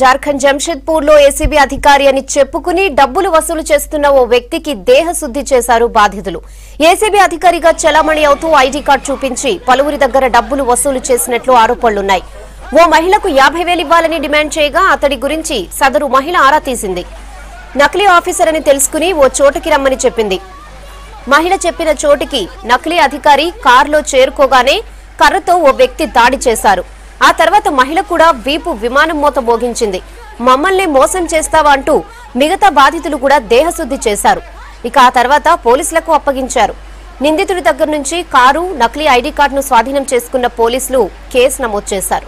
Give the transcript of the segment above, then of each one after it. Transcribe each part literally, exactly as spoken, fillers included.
Jharkhand జంషెడ్పూర్లో ACB అధికారి అని చెప్పుకుని డబ్బులు వసూలు చేస్తున్న ఓ వ్యక్తికి దేహశుద్ధి చేశారు బాధితులు. ఏసీబీ అధికారిగా చలామణి అవుతూ ఐడి కార్డు చూపించి పలువురి దగ్గర డబ్బులు వసూలు చేసినట్లు ఆరోపణలున్నాయి. ఓ మహిళకు యాభై వేలు ఇవ్వాలని డిమాండ్ చేయగా అతడి గురించి సదరు మహిళ ఆరా తీసింది. నకిలీ ఆఫీసర్ అని తెలుసుకుని ఓ చోటుకి రమ్మని చెప్పింది. మహిళ చెప్పిన చోటుకి నకిలీ అధికారి కారులో చేరుకోగానే కర్రతో ఓ వ్యక్తి దాడి చేశారు. ఆ తర్వాత మహిళ కూడా వీపు విమానం మోత మోగించింది. మమ్మల్ని మోసం చేస్తావా అంటూ మిగతా బాధితులు కూడా దేహశుద్ధి చేశారు. ఇక ఆ తర్వాత పోలీసులకు అప్పగించారు. నిందితుడి దగ్గర నుంచి కారు, నకిలీ ఐడి కార్డును స్వాధీనం చేసుకున్న పోలీసులు కేసు నమోదు చేశారు.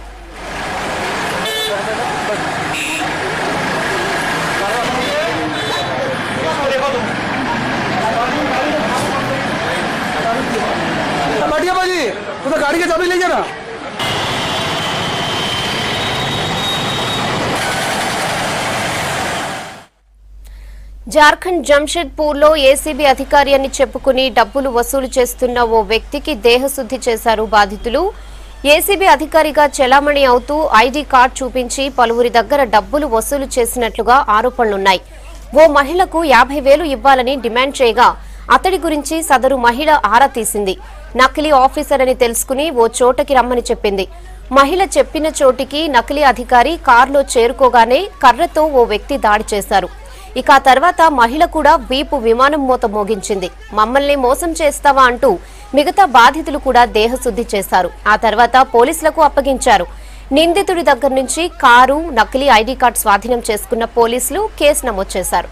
జార్ఖండ్ జంషెడ్పూర్లో ఏసీబీ అధికారి అని చెప్పుకుని డబ్బులు వసూలు చేస్తున్న ఓ వ్యక్తికి దేహశుద్ధి చేశారు బాధితులు. ఏసీబీ అధికారిగా చెలామణి అవుతూ ఐడి కార్డు చూపించి పలువురి దగ్గర డబ్బులు వసూలు చేసినట్లుగా ఆరోపణలున్నాయి. ఓ మహిళకు యాభై వేలు ఇవ్వాలని డిమాండ్ చేయగా అతడి గురించి సదరు మహిళ ఆరా తీసింది. నకిలీ ఆఫీసర్ అని తెలుసుకుని ఓ చోటకి రమ్మని చెప్పింది. మహిళ చెప్పిన చోటికి నకిలీ అధికారి కారులో చేరుకోగానే కర్రతో ఓ వ్యక్తి దాడి చేశారు. ఇక ఆ తర్వాత మహిళ కూడా వీపు విమానం మోత మోగించింది. మమ్మల్ని మోసం చేస్తావా అంటూ మిగతా బాధితులు కూడా దేహశుద్ధి చేశారు. ఆ తర్వాత పోలీసులకు అప్పగించారు. నిందితుడి దగ్గర నుంచి కారు, నకిలీ ఐడి కార్డు స్వాధీనం చేసుకున్న పోలీసులు కేసు నమోదు చేశారు.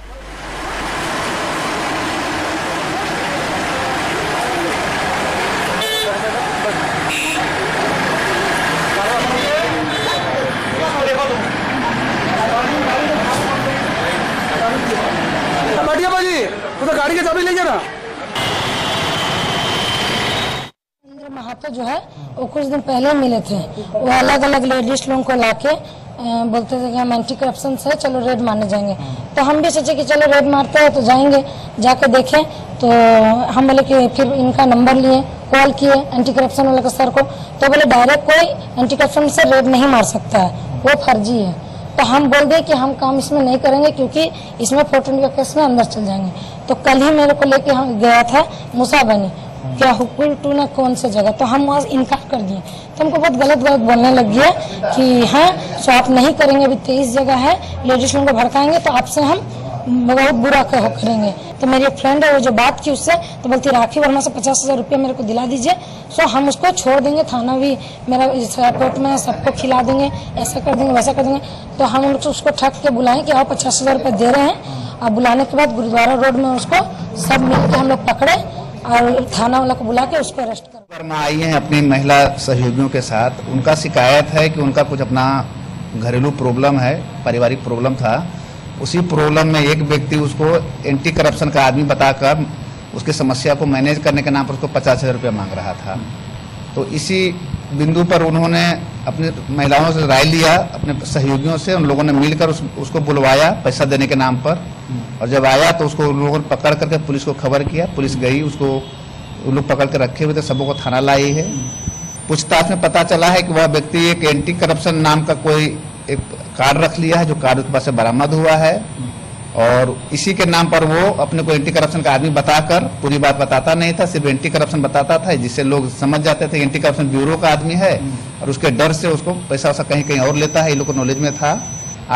महातो जो है वो कुछ दिन पहले मिले थे. वो अलग अलग लेडीज लोगों को लाके बोलते थे कि हम एंटी करप्शन से चलो रेड मारने जाएंगे. तो हम भी सोचे कि चलो रेड मारते हैं तो जाएंगे, जाके देखें. तो हम बोले कि फिर इनका नंबर लिए, कॉल किए एंटी करप्शन वाले को, सर को. तो बोले डायरेक्ट कोई एंटी करप्शन से रेड नहीं मार सकता है, वो फर्जी है. तो हम बोल दें कि हम काम इसमें नहीं करेंगे क्योंकि इसमें फोर्टून के केस में अंदर चल जाएंगे. तो कल ही मेरे को लेके हम गया था मूसा बनी क्या हुकुल टू ना कौन सा जगह. तो हम वहाँ इनकार कर दिए. तो हमको बहुत गलत गलत बोलने लग गया कि हाँ सो आप नहीं करेंगे, अभी तेईस जगह है, लेडीज लोगों को भड़काएंगे तो आपसे हम बहुत बुरा करेंगे. तो मेरी एक फ्रेंड है वो जो बात की उससे, तो बोलती राखी वर्मा से पचास हजार रुपया मेरे को दिला दीजिए, सो हम उसको छोड़ देंगे, थाना भी मेरा एयरपोर्ट में सबको खिला देंगे, ऐसा कर देंगे वैसा कर देंगे. तो हम उनको उसको ठक के बुलाएं कि आप पचास हजार रुपये दे रहे हैं. और बुलाने के बाद गुरुद्वारा रोड में उसको सब मिलकर हम लोग पकड़े और थाना वाला को बुला के उसको अरेस्ट कर. वर्मा आई है अपनी महिला सहयोगियों के साथ. उनका शिकायत है कि उनका कुछ अपना घरेलू प्रॉब्लम है, पारिवारिक प्रॉब्लम था. उसी प्रॉब्लम में एक व्यक्ति उसको एंटी करप्शन का आदमी बताकर उसकी समस्या को मैनेज करने के नाम पर उसको पचास हज़ार रुपया मांग रहा था. तो इसी बिंदु पर उन्होंने अपने महिलाओं से राय लिया, अपने सहयोगियों से. उन लोगों ने मिलकर उस, उसको बुलवाया पैसा देने के नाम पर. और जब आया तो उसको उन लोगों ने पकड़ करके पुलिस को खबर किया. पुलिस गई, उसको उन लोग पकड़ के रखे हुए थे, सबों को थाना लाई है. पूछताछ में पता चला है कि वह व्यक्ति एक एंटी करप्शन नाम का कोई एक कार्ड रख लिया है, जो कार्ड उसके पास से बरामद हुआ है. और इसी के नाम पर वो अपने को एंटी करप्शन का आदमी बताकर पूरी बात बताता नहीं था, सिर्फ एंटी करप्शन बताता था, जिससे लोग समझ जाते थे एंटी करप्शन ब्यूरो का आदमी है. और उसके डर से उसको पैसा वैसा कहीं कहीं और लेता है, ये लोग को नॉलेज में था.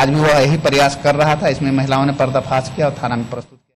आज भी वह यही प्रयास कर रहा था. इसमें महिलाओं ने पर्दाफाश किया और थाना में प्रस्तुत